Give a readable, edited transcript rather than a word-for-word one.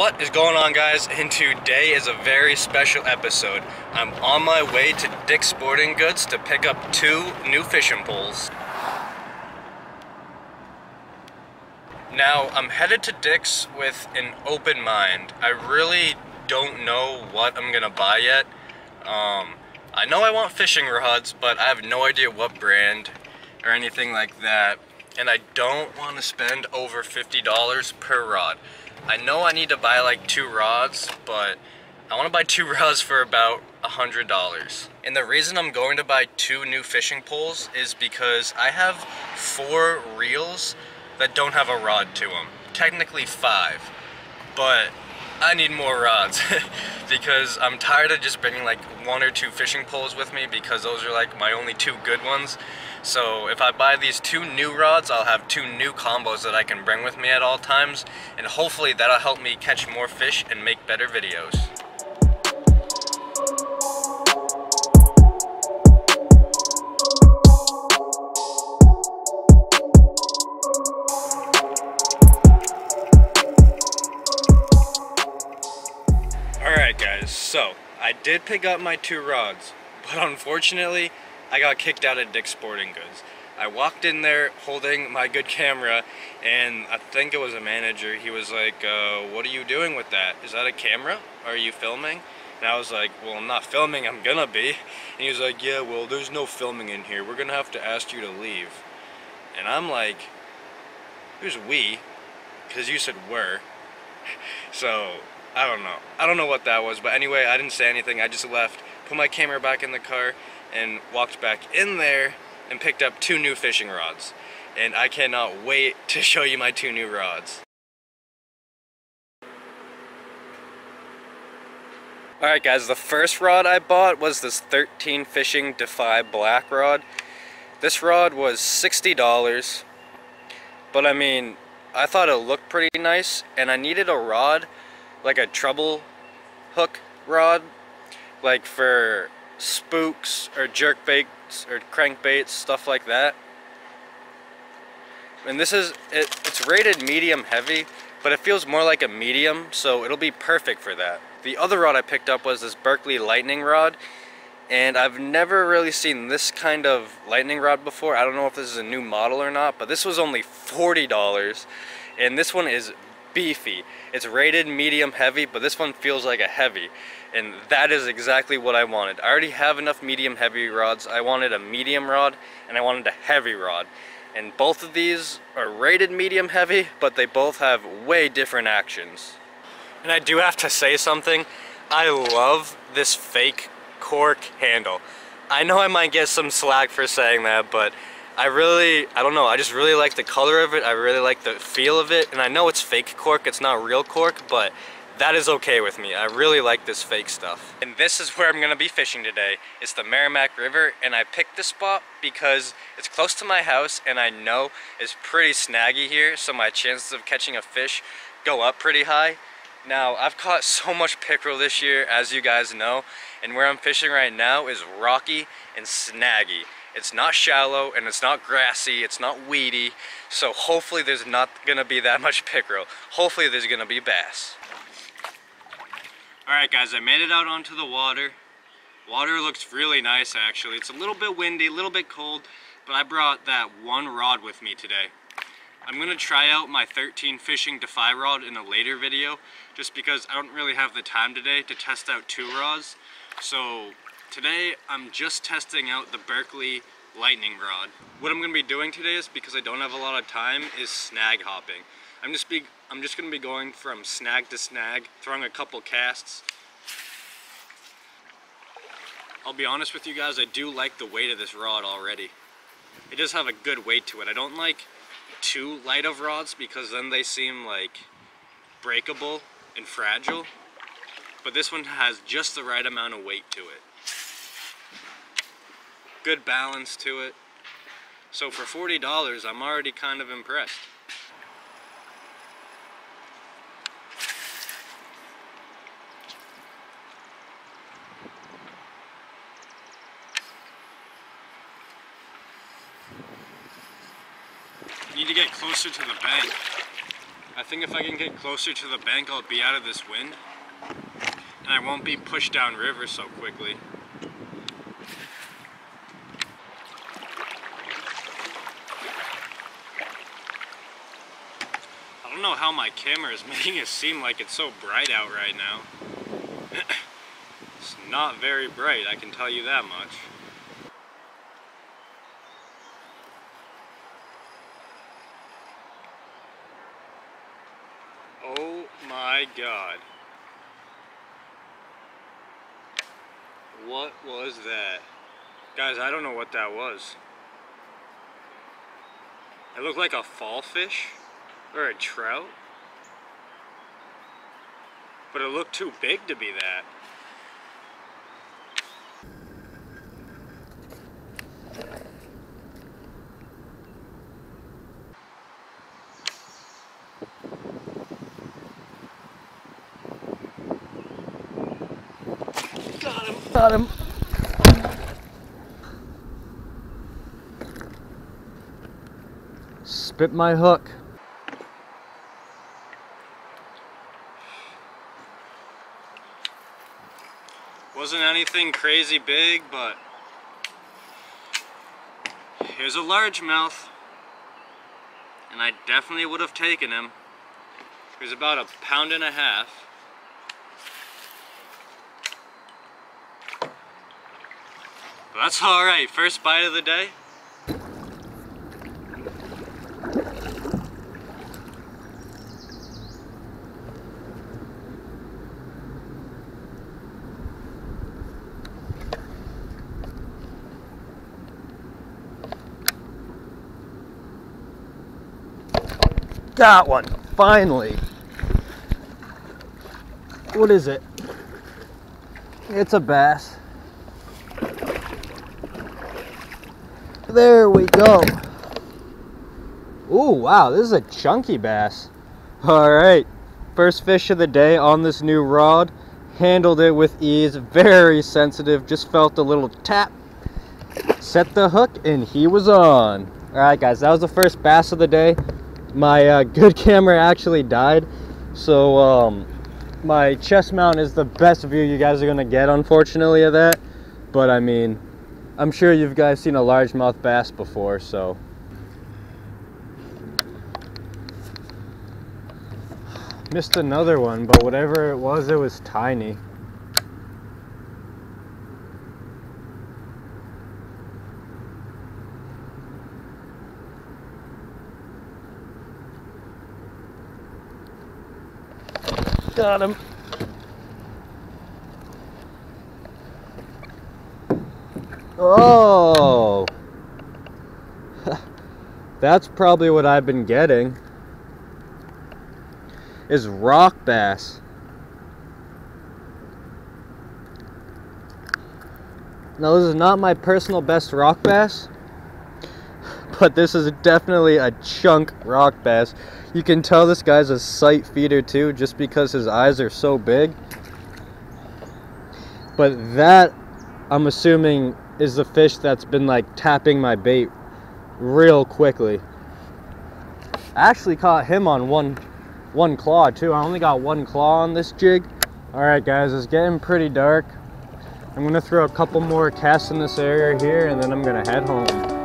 What is going on, guys? And today is a very special episode. I'm on my way to Dick's Sporting Goods to pick up two new fishing poles. Now, I'm headed to Dick's with an open mind. I really don't know what I'm gonna buy yet. I know I want fishing rods, but I have no idea what brand or anything like that. And I don't want to spend over $50 per rod. I know I need to buy like two rods, but I want to buy two rods for about $100. And the reason I'm going to buy two new fishing poles is because I have four reels that don't have a rod to them. Technically five, but I need more rods because I'm tired of just bringing like one or two fishing poles with me because those are like my only two good ones. So if I buy these two new rods, I'll have two new combos that I can bring with me at all times, and hopefully that'll help me catch more fish and make better videos. Alright guys, so I did pick up my two rods, but unfortunately I got kicked out of Dick's Sporting Goods. I walked in there holding my good camera, and I think it was a manager. He was like, what are you doing with that? Is that a camera? Are you filming? And I was like, well, I'm not filming, I'm gonna be. And he was like, yeah, well, there's no filming in here. We're gonna have to ask you to leave. And I'm like, who's we? Because you said we're. So, I don't know. I don't know what that was, but anyway, I didn't say anything. I just left, put my camera back in the car, and walked back in there and picked up two new fishing rods. And I cannot wait to show you my two new rods. Alright guys, the first rod I bought was this 13 Fishing Defy black rod. This rod was $60, but I mean, I thought it looked pretty nice, and I needed a rod, like a treble hook rod, like for spooks or jerkbaits or crankbaits, stuff like that. And this is it's rated medium heavy, but it feels more like a medium, so it'll be perfect for that. The other rod I picked up was this Berkley Lightning Rod, and I've never really seen this kind of lightning rod before. I don't know if this is a new model or not, but this was only $40, and this one is beefy. It's rated medium heavy, but this one feels like a heavy, and that is exactly what I wanted. I already have enough medium heavy rods. I wanted a medium rod and I wanted a heavy rod, and both of these are rated medium heavy, but they both have way different actions. And I do have to say something. I love this fake cork handle. I know I might get some slack for saying that, but I don't know, I just really like the color of it, I really like the feel of it, and I know it's fake cork, it's not real cork, but that is okay with me. I really like this fake stuff. And this is where I'm going to be fishing today. It's the Merrimack River, and I picked this spot because it's close to my house, and I know it's pretty snaggy here, so my chances of catching a fish go up pretty high. Now, I've caught so much pickerel this year, as you guys know, and where I'm fishing right now is rocky and snaggy. It's not shallow, and it's not grassy, it's not weedy, so hopefully there's not gonna be that much pickerel. Hopefully there's gonna be bass. Alright guys, I made it out onto the water. Water looks really nice actually. It's a little bit windy, a little bit cold, but I brought that one rod with me today. I'm gonna try out my 13 Fishing Defy rod in a later video, just because I don't really have the time today to test out two rods. So today, I'm just testing out the Berkley Lightning Rod. What I'm going to be doing today is, because I don't have a lot of time, is snag hopping. I'm just going to be going from snag to snag, throwing a couple casts. I'll be honest with you guys, I do like the weight of this rod already. It does have a good weight to it. I don't like too light of rods because then they seem like breakable and fragile. But this one has just the right amount of weight to it. Good balance to it. So for $40, I'm already kind of impressed. Need to get closer to the bank. I think if I can get closer to the bank, I'll be out of this wind, and I won't be pushed downriver so quickly. I don't know how my camera is making it seem like it's so bright out right now. It's not very bright, I can tell you that much. Oh my God. What was that? Guys, I don't know what that was. It looked like a fall fish or a trout, but it looked too big to be that. Got him. Spit my hook. Wasn't anything crazy big, but here's a largemouth, and I definitely would have taken him. He was about 1.5 pounds. That's alright, first bite of the day. Got one, finally. What is it? It's a bass. There we go. Ooh, wow, this is a chunky bass. All right, first fish of the day on this new rod. Handled it with ease, very sensitive, just felt a little tap. Set the hook and he was on. All right, guys, that was the first bass of the day. My good camera actually died, so my chest mount is the best view you guys are gonna get, unfortunately, of that, but I mean, I'm sure you've guys seen a largemouth bass before, so. Missed another one, but whatever it was tiny. Got him. Oh, that's probably what I've been getting, is rock bass. Now, this is not my personal best rock bass, but this is definitely a chunk rock bass. You can tell this guy's a sight feeder too, just because his eyes are so big. But that, I'm assuming, is the fish that's been like tapping my bait real quickly. I actually caught him on one claw too. I only got one claw on this jig. All right, guys, it's getting pretty dark. I'm gonna throw a couple more casts in this area here, and then I'm gonna head home.